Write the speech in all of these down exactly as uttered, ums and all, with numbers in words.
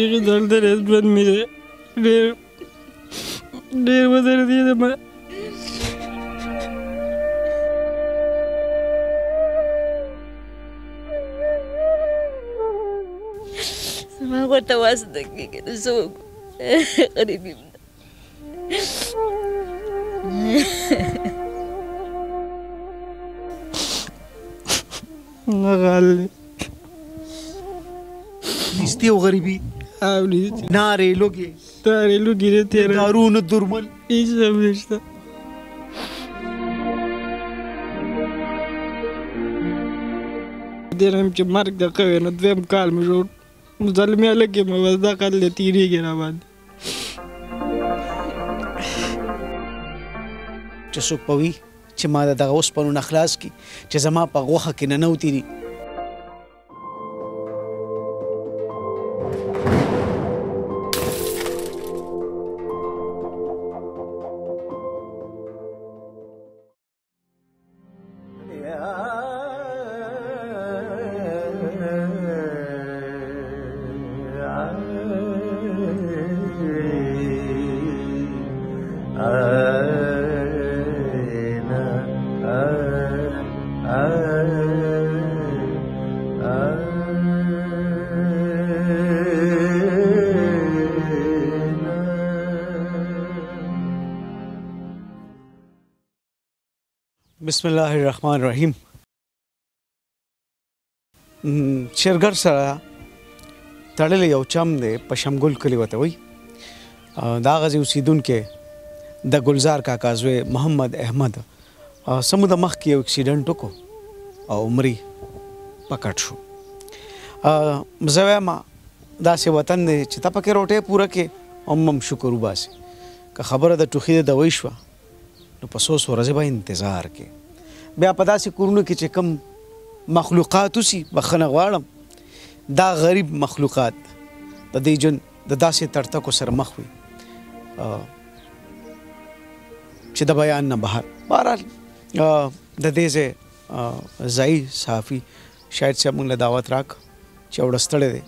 یکی دلتر از بند میره دیر دیر بذار دیده من من خودت واسط دکیک دزوم قریبیم نگالی نیستی و غریبی ناره لوگی ناره لوگی ره تیرا دارون درمل ایش نمیشته دیرم که مرگ دکه نه دویم کال میشود مسلمیا لگی موازده کاله تیری گرابان چسو پوی چه ماده داغوس پنو نخلاص کی چه زمان پاگوخه کی ننوتیری بسم الله الرحمن الرحیم شیرګر سره تړلې یو چم دی پشمګل کلی وته وی دا غزي اوسیدونکو د ګلزار کاکا زوی محمد احمد سمو د مخ کې یو اکسیډنټ وکړو او عمري پکړ شو زوی ما داسې وطن دی چې تا پکې روټې پوره کې امم شکر وباسي که خبره د ټوخي د دوی شوه نو په څو ورځې به انتظار کې بیا په داسې کورونو کې چې کوم مخلوقات وسي بخښنه غواړم دا غریب مخلوقات د دې جن د داسې ترتکو سره مخ وي چې د بیان نه بهر بهرحال د دې ځای ځایي صحافي شاید صاحب موږ له دعوت راک چې اوړه ستړی دی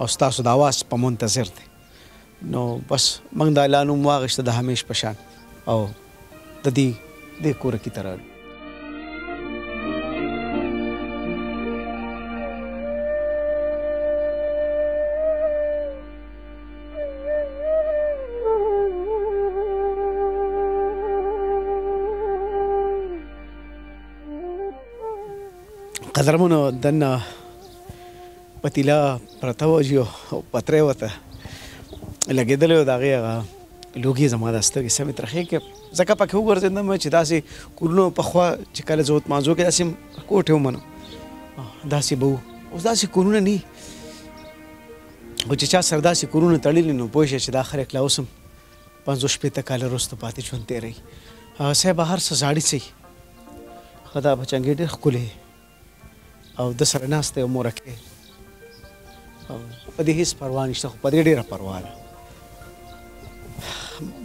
او ستاسو د اواز په منتظر دی نو بس موږ دا اعلان هم واغېسته د همیش په شان او تدی دیکھو رکی طرح قدرمونو دن پتیلا پرتاو جو پتره وتا لګې دلو داغه لوګي زما داسته کې سمې ترخه کې زکه پکې وګرځیدم چې داسې کورونو پخوا چې کله زه مازو کې داسې کوټې ومنم داسې به وو اوس داسې کورونه نه وي خو چې چا سره داسې کورونه تړلي نو پوه شئ چې دا خلک لا اوس هم پنځوس شپېته کاله وروسته پاتې ژوند تېروي صاحبه هر څه زاړي څي خو دا بچنګې ډېر ښکلې او ده سره ناسته یو مور کې په دې هېڅ پروا نشته خو په دې ډېره پروا ده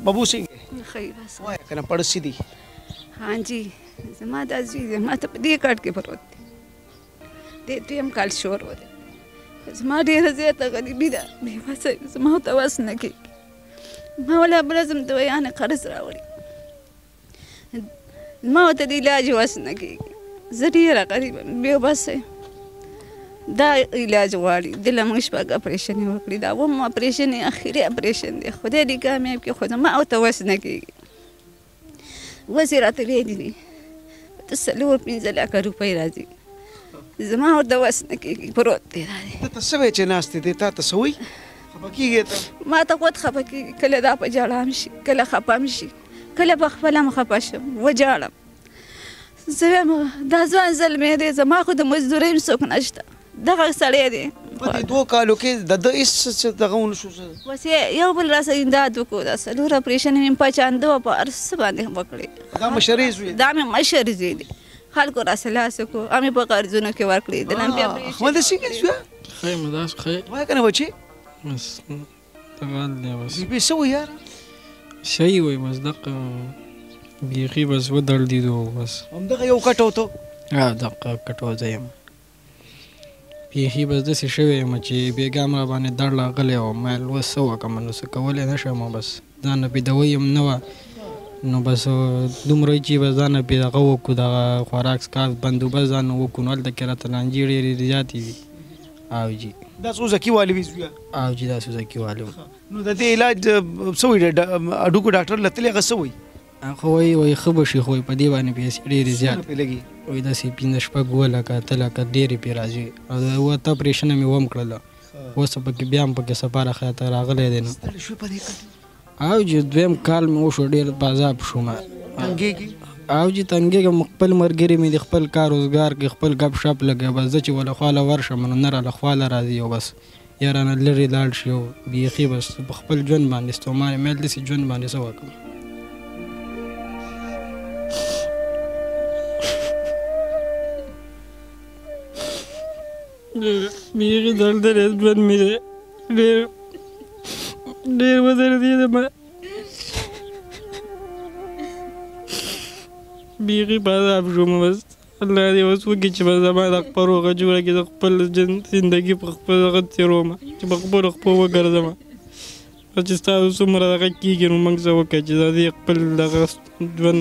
ببو سنګ خیر است. وای کنار پردازی دی. هنچی زماد ازی زماد تبدیل کرد که برود. دیتیم کال شور وده. زماد یه رزیت تگری بیدا میفاسه زماد تواس نکی. ما ولی برزم دویان خرس را ولی. ما وقتی علاج واس نکی. زریه را کاری بیوباسه. دا علاج واری دلم مش باگ اپریشنی وکری دا و ما اپریشنی آخری اپریشن دی خدا دیگه میام که خدا ما اوت وس نگی وزیرات لیدی تسلور پینزل کارو پیرازی زمان اوت وس نگی برود دیاری تسوی چه ناستی دی تا تسوی خبکیه تا ما تا قط خبکی کلا دا پجارامشی کلا خبامشی کلا بخبلم خباشم و جارم زمان دازوان زلمه دی زمان خود مزدوریم سوک نشته دغه سړی دی په دوه کالو کې د ده هېڅ دغه ونه شو بس یو بل را سره امداد وکړو دا څلور اپریشن مې په چاندو په هر څه باندې وکړې دا مشر زوی دا مې مشر زوی دی خلکو راسه لاس وکړو همې په قرضونو کې ورکړې د لمپې اپریشن مده څنګه شوه خیر مده خیر وای کنه بچي بس تمام دی بس بي سو یار شي وي مصدق بيخي بس ودل دي دو بس هم دغه یو کټو ته ها دغه کټو ځایم پیخی بس دسی شوی ما چې بیګام را باندې دړ لاغلی او ما لوسه وکم نو څه کولی نه شم بس ځان بېدوی هم نه وه نو بس دومره چې بس ځان بې دغه وکړو دغه خوراک سکاف بندوبست ځان وکړو نو هلته کې راته لانجې ډېرې زیاتې وي او جي دا سوزکي والي وي زویه او جي دا سوزکي والي و نو د دې علاج څه وایي هډوکو ډاکټر لتلې هغه څه وایي خو وایي وایي ښه به شي خو یې په دې باندې پیسې ډېرې زیاتې لګي وی داسې پنځه شپږ اوه لکه اته لکه ډېرې پې راځي او اوه اته اپرېشنه مې وم کړله اوس پکې بیا هم پکې سفاره خیاته راغلی دی نه او جي دویم کال مې وشو ډېر بازاب شوم او جي تنګېږم خپل ملګري مې د خپل کار روزګار کې خپل ګپ شپ لګوي بس زه چې وله خواله ورشم نو نه راله خواله راځي او بس یا رانه لرې لاړ شي او بیخي بس په خپل ژوند باندې ستومان مې ویل داسې ژوند باندې څه وکړم میری درد درد بند میره دیر دیر و دردیه دم میری باز آبشوم است الله دیوست و گیج باز ما دختر و غجوره که دختر جن زندگی بخبر دختری روما که بخبر دختر و گرد ما اجست از سومر دختر کیگی رو مغز و کجی دادی دختر دختر جن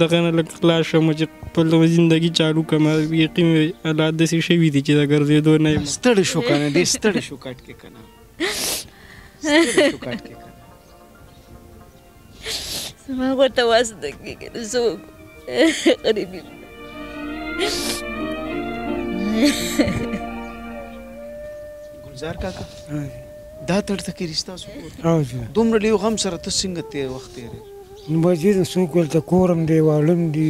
دغه له خلاص شوم چې په لومړۍ زندگی چالو کوم یقین الله د سې شی وی دي چې دا ګرځېدو نه ستړی شو کنه دې ستړی شو کټ کې کنه ستړی شو کټ کې کنه زما ورته واسطه کې زه غریب ګلزار کاکا دا ترته کې رښتا سو دومره لیو غم سره ته څنګه ته وخت یې نو بازیدن سوکل تا کورم دی والم دی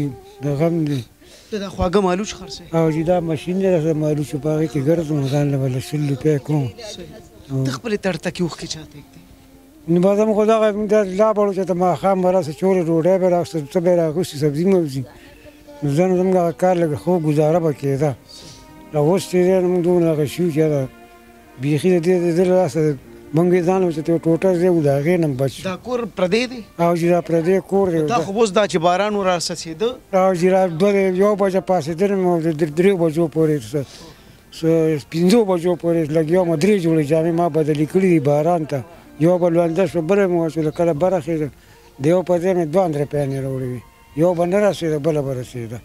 دا غم دی دا خواږه مالوچ خرڅه او جی دا ماشین دی دا مالوچ په هغې کې ګرځم ځان له بله شل روپۍ کوم ته خپلې تړتکې اوښکې چا ته ایږدې نو بس هم خو دغه دا لا بړو چې ته ماښام به راسه چورې ډوډۍ به راوسته څه به یې راغوستې سبزي مبزي نو زه نو زموږ هغه کار لږ خو ګزاره به کېده راوستې دی نو موږ دومره هغه شو چې هغه بیخي د دې د دې له لاسه منګې ځان و چې ته ټوټه زه و د هغې نه بچ دا کور پردی دی او جي دا پردی کور دی دا خو اوس دا چې باران ور راڅڅېده او جي را دوه یو بجه پاڅېدلم او د درېو بجو پورې پنځو بجو پورې لګیا وم درې جوړې جامې ما بدلې کړي دي باران ته یو به لونده شوه بله مې ورسېده کله به رسېده د یو په ځای مې دوه اندرې پیانې راوړې وې یو به نه رسېده بله به رسېده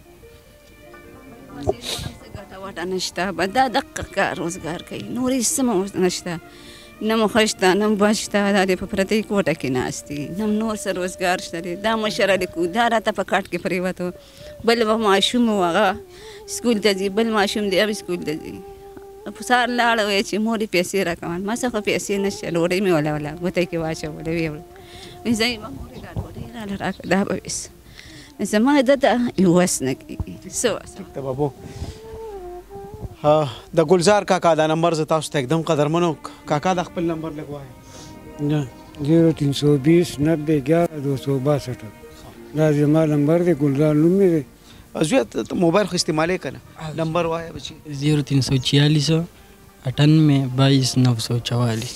ګټه وټه نشته دا دقه کار روزګار کوي نورې څه نشته نم خوشته نم باشته دا د په پرتۍ کوټه کې ناست دي نم نور څه روزګار شته دی دا مشره لیکو دا راته په کاټ کې پرېوتو بل به ماشوم و هغه سکول ته ځي بل ماشوم دی هم سکول ته ځي په سهار لاړه ویې چې مورې پیسې راکوم ما څه خو پیسې نشته ډوډۍ مې ولوله ګوتۍ کې واچولې ویې ویل وایي ځای ما مورې دا ډوډۍ راله راکړه دا به ویس زما دته یو وس نه کېږي څه وس د ګلزار کاکا دا نمبر زه تاسو ته اقدم قدرمنو کاکا د خپل نمبر لږ وایه نه زیرو تین سو بیس نوے گیارہ دو سو باسٹھ دا زما نمبر دی ګلزار نوم مې دی زویه موبایل خو استعمالې که نه نمبر وایه بچي زیرو تین سو چھیالیس اٹھانوے بائیس نو سو چوالیس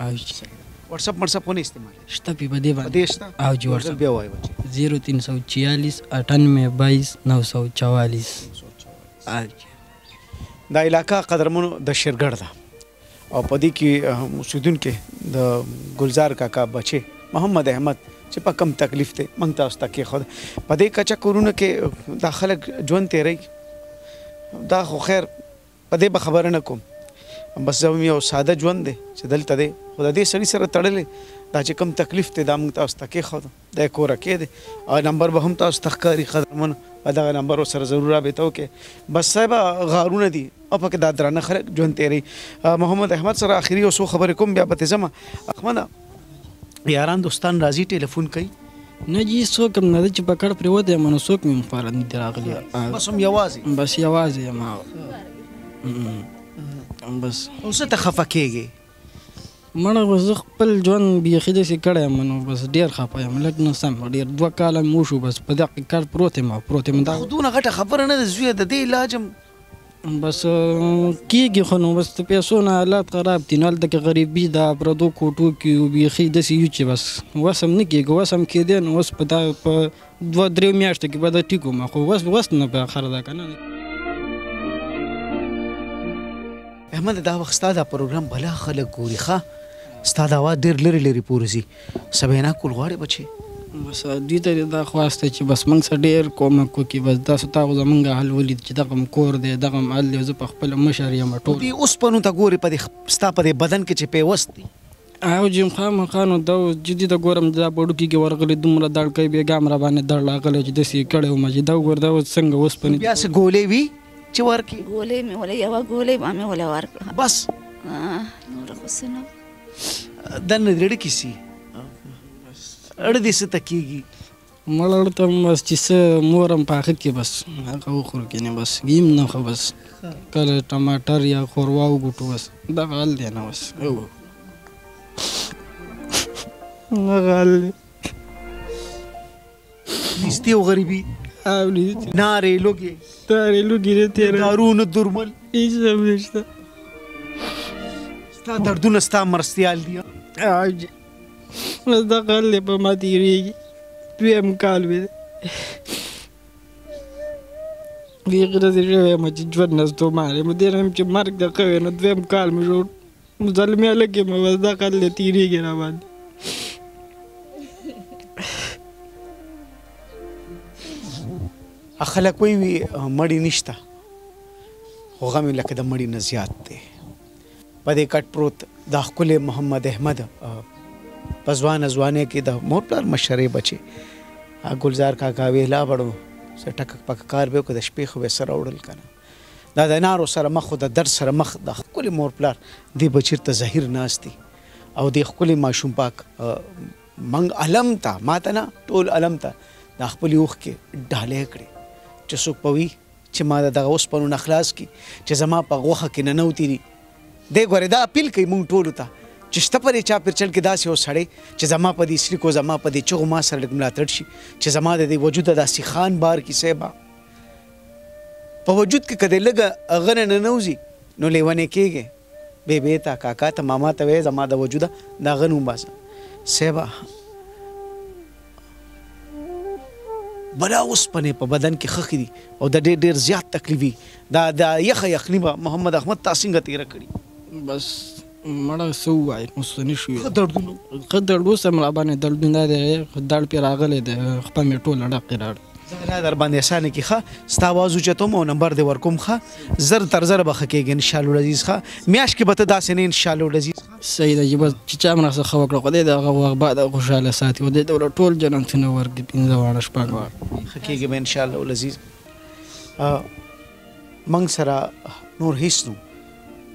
واٹسپ واٹسپ خو نه استعمالې شته پې په دې باندې او جي واټسپ بیا وایه بچي زیرو تین سو چھیالیس اٹھانوے بائیس نو سو چوالیس دا علاقه قدرمنو د شیرګړ ده او په دې کې اوسېدونکي د ګلزار کاکا بچې محمد احمد چې په کم تکلیف دی موږ تاسو ته کېښود په دې کچه کورونو کې دا خلک ژوند تېروي دا خو خیر په دې به خبره نه کوم بس زموږ یو ساده ژوند دی چې دلته دی خو د دې سړي سره تړلې دا چې کم تکلیف دی دا موږ تاسو ته کېښود دا یې کوره کې دی او نمبر به هم تاسو ته ښکاري قدرمنو دغه نمبر ورسره ضرور رابطه وکړئ بس صاحبه غارونه دي او پکې دا درانه خلک ژوند تېروي محمد احمد سره آخري یو څو خبرې کوم بیا پتې ځمه احمده یاران دوستان راځي ټلیفون کوي نه جي څوک هم نه ده چې په کړ پرېوتی یم نو څوک مې مخپاره نه دي راغلي بس هم یوازې بس یوازې یم بس اوس ته خفه کېږې مړه بس زه خپل ژوند بیخي داسې کړی یم نو بس ډېر خفه یم لږ نه سم ډېر دوه کاله مې وشو بس په دغه کار پروت یم پروت یم خو دونه غټه خبره نه ده زویه د دې علاج هم بس کېږي خو نو بس د پیسو نه حالات خراب دي نو هلته کې غریبي ده پردو کوټو کې بیخي داسې یو چې بس وس هم نه کېږي وس هم کېدی نو اوس په دغه په دوه درېو میاشتو کې به دا ټیک وم خو وس وس نه به خر ده که نه احمد دا وخت ستا دا پروګرام بلا خلک ګوري ښه ستا دا وا ډېر لري لري پورزي سبینا کول غواړي بچي بس دوی ته دا خواسته چې بس موږ سره ډېر کوم کو کې بس دا ستا زمونږ حل ولید چې دغه مکور دی دغه مال دی زه په خپل مشر یم ټول دوی اوس پنو ته ګوري په ستا په بدن کې چې پیوستي او جیم خام خانو دا جدي د ګورم دا بډو کې ورغلي دومره دړ کوي بیګام را باندې دړ لاغله چې دسی کړو مې دا ګور دا څنګه اوس پني بیا سه ګولې وی چې ورکی ګولې مې ولا یو ګولې ما مې ولا ورک بس نور حسینو دنه رډ کیسی اړ دې ست کیږي مړ ته بس چې مورم پاخه کې بس هغه خور کې نه بس ګیم نه خو بس کله ټماټر یا خوروا وګټو بس دا حل دی نه بس غالي نيستي وغريبي ناري لوكي تاري لوكي دارون الدرمل ايش بنشتا ستا دردون استا مرستيال دي عاج دا غالي بما تيري بيم قلبي وي غير زي ما تجود ناس تو ماري مدير امشي مارك دا قوي انا دويم قلبي جو مظلمي عليك ما دا غالي تيري غير بعد اخلا کوئی مړی نشته هغه مې لکه د مړی نه زیات دی په دې کټ پروت دا ښکلی محمد احمد په ځوانه ځوانۍ کې د مور پلار مشرې بچې ګلزار کاکا ویلا بړو څه ټک پک کار به وکړو د شپې خو به سره وړل کنه دا د انارو سره مخ خو د در سره مخ د ښکلي مور پلار دې بچیر ته ظهیر ناست دی او دې ښکلي ماشوم پاک منګ علم ته ما ته نه ټول علم ته د خپلې اوښ کې ډالې کړې چې څوک پوي چې ما د دغه اوسپنو نه خلاص کړي چې زما په غوښه کې ننوتي دي دی ګورې دا اپیل کوي موږ ټولو ته چې شته پرې چاپېرچل کې داسې یو سړی چې زما په دې سړیکو زما په دې چغو ما سره لږ ملاتړ شي چې زما د دې وجوده داسې خان بار کې صاحبه په وجود کې که دی لږه هغه نه ننوځي نو لیونې کېږې بېبې ته کاکا ته ماما ته وایې زما د وجوده د هغه نوم باسه صاحبه بلا اوسپنې په بدن کې خښې دي او د ډېر ډېر زیات تکلیف دا د یخه یخني به محمد احمد تا څنګه تېره کړي بس مړه څه ووایي اوس څه نه شو ښه دردونه ښه درد اوس هم راباندې دردونه دی درد پې راغلی دی خپه مې ټوله ډاکې راړه زه لا در باندې اسانه کې ښه ستا آواز اوچتوم او نمبر دې ورکوم ښه زر تر زره به ښه کېږي انشاءالله العزیز ښه میاشت کې به ته داسې نه انشاءالله العزیز صحیح ده چې بس چې چا مې راڅخه ښه وکړه خدای د هغه وخت بعد خوشحاله ساتي خدای د له ټول جنتونه ورکړي پنځه واړه شپږ واړه ښه کېږي به انشاءالله العزیز موږ سره نور هیڅ نو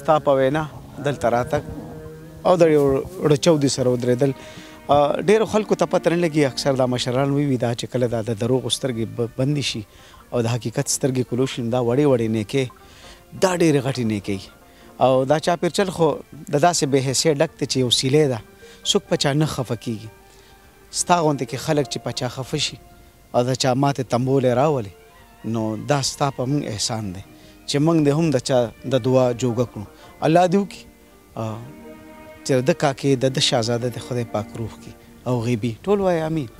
ستا په وینا دلته راتک او د یو چودي سره درېدل ډېرو خلکو ته پته نه لګي اکثر دا مشران وی وي دا چې کله دا د دروغو سترګې بندې شي او د حقیقت سترګې کلو شي دا وړې وړې نیکۍ دا ډېرې غټې نیکۍ او دا چاپېرچل خو د داسې بې حیثیه ډک دی چې یو سیلی ده څوک په چا نه خفه کېږي ستا غوندې کې خلک چې په چا خفه شي او د چا ماتې تمبولې راولې نو دا ستا په موږ احسان دی چې موږ دې هم د چا د دعا جوګه کړو الله دې وکړي چې د کاکې د د شهزاده د خدای پاک روح کې او غیبي ټول وایي امین